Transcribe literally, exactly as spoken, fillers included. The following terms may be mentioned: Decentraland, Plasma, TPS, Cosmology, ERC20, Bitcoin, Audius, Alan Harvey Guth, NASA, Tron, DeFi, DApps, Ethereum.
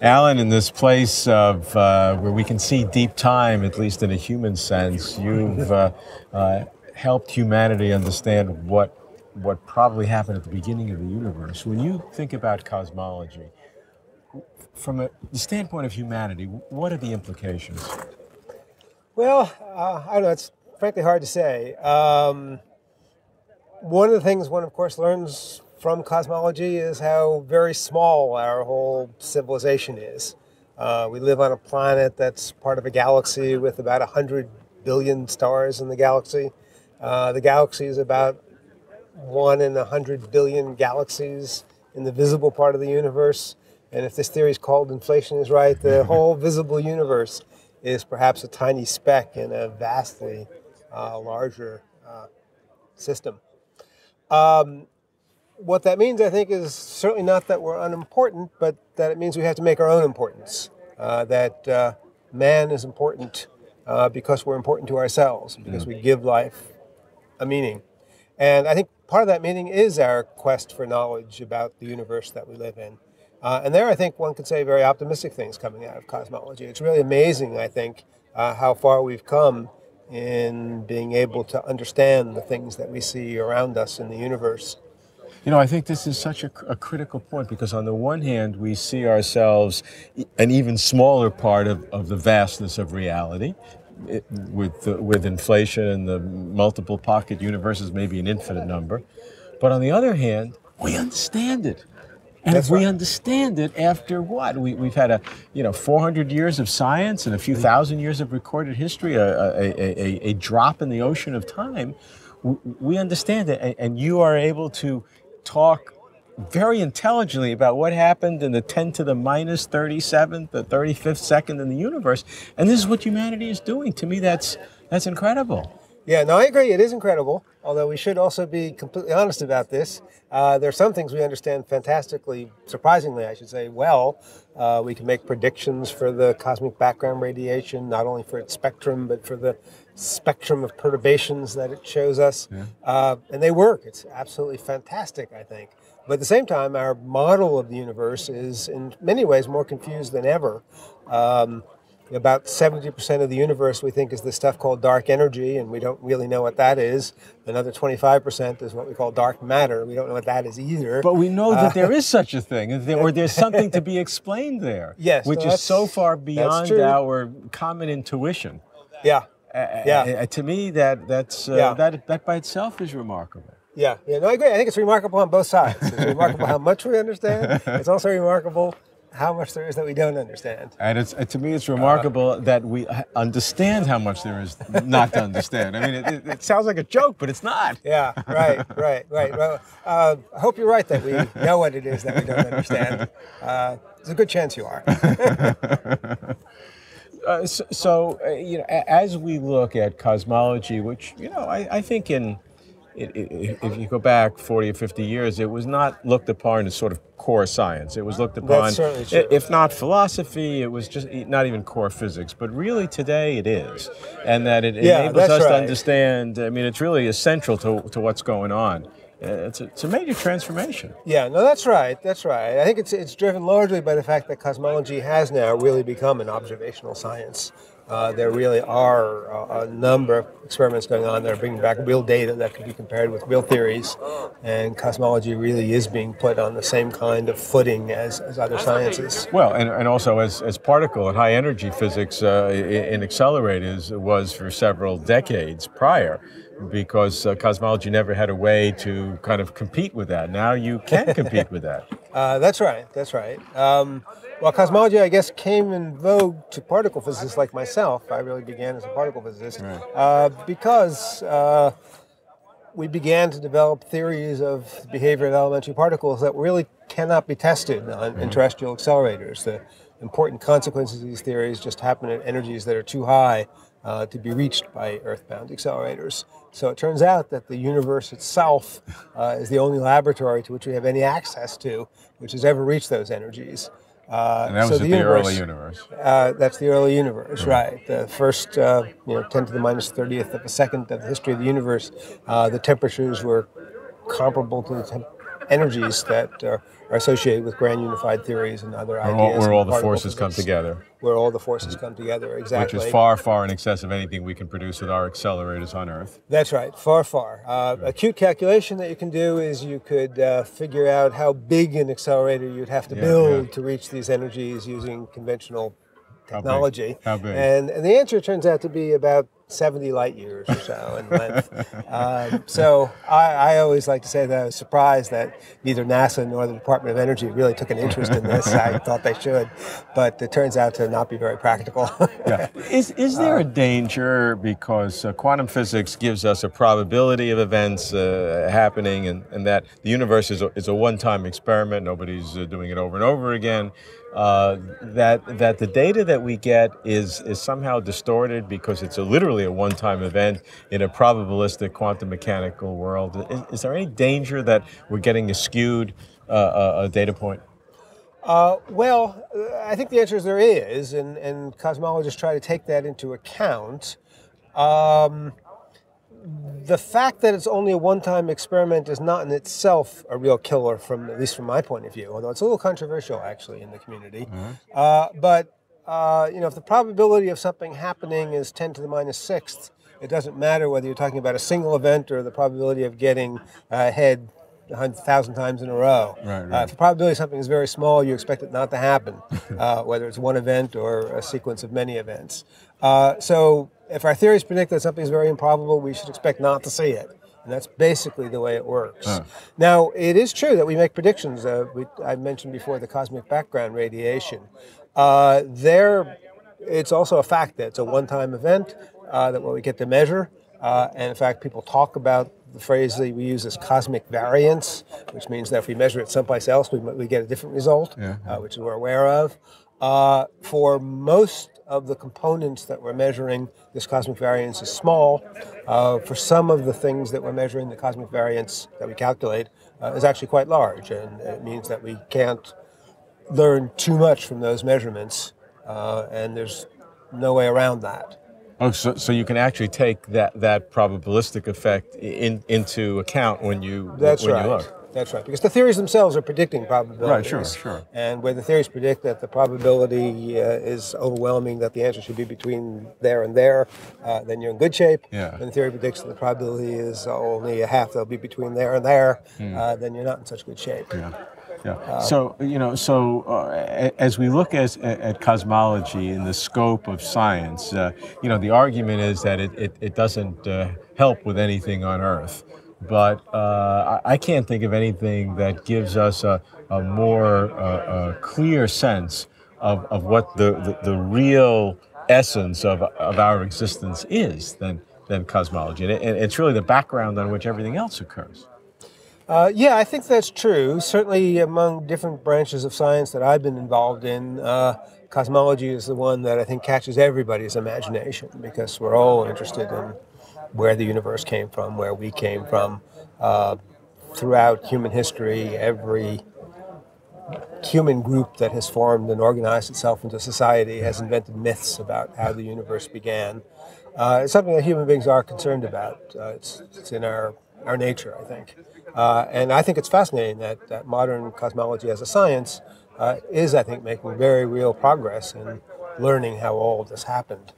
Alan, in this place of uh, where we can see deep time, at least in a human sense, you've uh, uh, helped humanity understand what what probably happened at the beginning of the universe. When you think about cosmology, from a, the standpoint of humanity, what are the implications? Well, uh, I don't know, it's frankly hard to say. Um, one of the things one, of course, learns from cosmology is how very small our whole civilization is. Uh, we live on a planet that's part of a galaxy with about one hundred billion stars in the galaxy. Uh, the galaxy is about one in one hundred billion galaxies in the visible part of the universe. And if this theory is called inflation is right, the whole visible universe is perhaps a tiny speck in a vastly uh, larger uh, system. Um, what that means, I think, is certainly not that we're unimportant, but that it means we have to make our own importance, uh, that uh, man is important uh, because we're important to ourselves, because we give life a meaning. And I think part of that meaning is our quest for knowledge about the universe that we live in. Uh, and there, I think one could say very optimistic things coming out of cosmology. It's really amazing, I think, uh, how far we've come in being able to understand the things that we see around us in the universe. You know, I think this is such a, a critical point, because on the one hand, we see ourselves an even smaller part of, of the vastness of reality. It, with, the, with inflation and the multiple pocket universes, maybe an infinite number. But on the other hand, we understand it. And That's if we right. understand it, after what? We, we've had a, you know, four hundred years of science and a few thousand years of recorded history, a, a, a, a drop in the ocean of time. We, we understand it, and, and you are able to talk very intelligently about what happened in the ten to the minus thirty-seventh, the thirty-fifth second in the universe. And this is what humanity is doing. To me, that's, that's incredible. Yeah, no, I agree. It is incredible, although we should also be completely honest about this. Uh, there are some things we understand fantastically, surprisingly, I should say, well. Uh, we can make predictions for the cosmic background radiation, not only for its spectrum, but for the spectrum of perturbations that it shows us. Yeah. Uh, and they work. It's absolutely fantastic, I think. But at the same time, our model of the universe is in many ways more confused than ever. Um, About seventy percent of the universe, we think, is this stuff called dark energy, and we don't really know what that is. Another twenty-five percent is what we call dark matter. We don't know what that is either. But we know uh, that there is such a thing, or there's something to be explained there, yes, which no, is so far beyond our common intuition. Yeah, uh, yeah. Uh, to me, that, that's, uh, yeah. that, that by itself is remarkable. Yeah, yeah, no, I agree. I think it's remarkable on both sides. It's remarkable how much we understand. It's also remarkable how much there is that we don't understand. And it's, to me, it's remarkable uh, that we understand how much there is not to understand. I mean, it, it sounds like a joke, but it's not. Yeah, right, right, right. Well, uh, I hope you're right that we know what it is that we don't understand. Uh, there's a good chance you are. uh, so, so uh, you know, as we look at cosmology, which, you know, I, I think in... It, it, if you go back forty or fifty years, it was not looked upon as sort of core science. It was looked upon, if not philosophy, it was just not even core physics. But really today it is. And that it yeah, enables us right. to understand, I mean, it's really essential to, to what's going on. It's a, it's a major transformation. Yeah, no, that's right, that's right. I think it's, it's driven largely by the fact that cosmology has now really become an observational science. Uh, there really are uh, a number of experiments going on that are bringing back real data that can be compared with real theories, and cosmology really is being put on the same kind of footing as, as other sciences. Well, and, and also as, as particle and high energy physics uh, in accelerators was for several decades prior, because uh, cosmology never had a way to kind of compete with that. Now you can compete with that. Uh, that's right, that's right. Um, well, cosmology, I guess, came in vogue to particle physicists like myself. I really began as a particle physicist right. uh, because uh, we began to develop theories of the behavior of elementary particles that really cannot be tested on, mm-hmm. in terrestrial accelerators. The important consequences of these theories just happen at energies that are too high Uh, to be reached by earthbound accelerators. So it turns out that the universe itself uh, is the only laboratory to which we have any access to, which has ever reached those energies. Uh, and that so was the, the universe, early universe. Uh, that's the early universe, mm-hmm. right. The first uh, you know, ten to the minus thirtieth of a second of the history of the universe, uh, the temperatures were comparable to the temp energies that uh, are associated with grand unified theories and other where ideas. All, where all the forces physics, come together. Where all the forces come together, exactly. Which is far, far in excess of anything we can produce with our accelerators on Earth. That's right, far, far. Uh, right. A cute calculation that you can do is you could uh, figure out how big an accelerator you'd have to yeah, build yeah. to reach these energies using conventional technology. How big? How big? And, and the answer turns out to be about seventy light years or so in length. um, so I, I always like to say that I was surprised that neither NASA nor the Department of Energy really took an interest in this. I thought they should, but it turns out to not be very practical. yeah. Is, is there a danger because uh, quantum physics gives us a probability of events uh, happening and, and that the universe is a, is a one-time experiment, nobody's uh, doing it over and over again, uh, that, that the data that we get is, is somehow distorted because it's a literally a one-time event in a probabilistic quantum mechanical world? Is, is there any danger that we're getting a skewed uh, a, a data point? Uh, well, I think the answer is there is, and, and cosmologists try to take that into account. Um, the fact that it's only a one-time experiment is not in itself a real killer, from at least from my point of view, although it's a little controversial actually in the community. Mm-hmm. uh, but Uh, you know, if the probability of something happening is ten to the minus sixth, it doesn't matter whether you're talking about a single event or the probability of getting ahead one hundred thousand times in a row. Right, right. Uh, if the probability of something is very small, you expect it not to happen, uh, whether it's one event or a sequence of many events. Uh, so if our theories predict that something is very improbable, we should expect not to see it. And that's basically the way it works. Huh. Now, it is true that we make predictions. Uh, we, I mentioned before the cosmic background radiation. Uh, there, it's also a fact that it's a one-time event uh, that what we get to measure. Uh, and in fact, people talk about the phrase that we use as cosmic variance, which means that if we measure it someplace else, we, we get a different result, yeah, yeah. Uh, which we're aware of. Uh, for most of the components that we're measuring, this cosmic variance is small. Uh, for some of the things that we're measuring, the cosmic variance that we calculate uh, is actually quite large, and it means that we can't learn too much from those measurements, uh, and there's no way around that. Oh, so, so you can actually take that, that probabilistic effect in, into account when you, That's when right. you look. That's right, because the theories themselves are predicting probabilities. Right, sure, sure. And where the theories predict that the probability uh, is overwhelming, that the answer should be between there and there, uh, then you're in good shape. Yeah. When the theory predicts that the probability is only a half, they'll be between there and there, mm. uh, then you're not in such good shape. Yeah. Yeah. Uh, so, you know, so uh, as we look as, at, at cosmology and the scope of science, uh, you know, the argument is that it, it, it doesn't uh, help with anything on Earth. But uh, I can't think of anything that gives us a, a more uh, a clear sense of, of what the, the, the real essence of, of our existence is than, than cosmology. And it, it's really the background on which everything else occurs. Uh, yeah, I think that's true. Certainly among different branches of science that I've been involved in, uh, cosmology is the one that I think catches everybody's imagination, because we're all interested in where the universe came from, where we came from. Uh, throughout human history, every human group that has formed and organized itself into society has invented myths about how the universe began. Uh, it's something that human beings are concerned about. Uh, it's, it's in our, our nature, I think. Uh, and I think it's fascinating that, that modern cosmology as a science uh, is, I think, making very real progress in learning how all of this happened.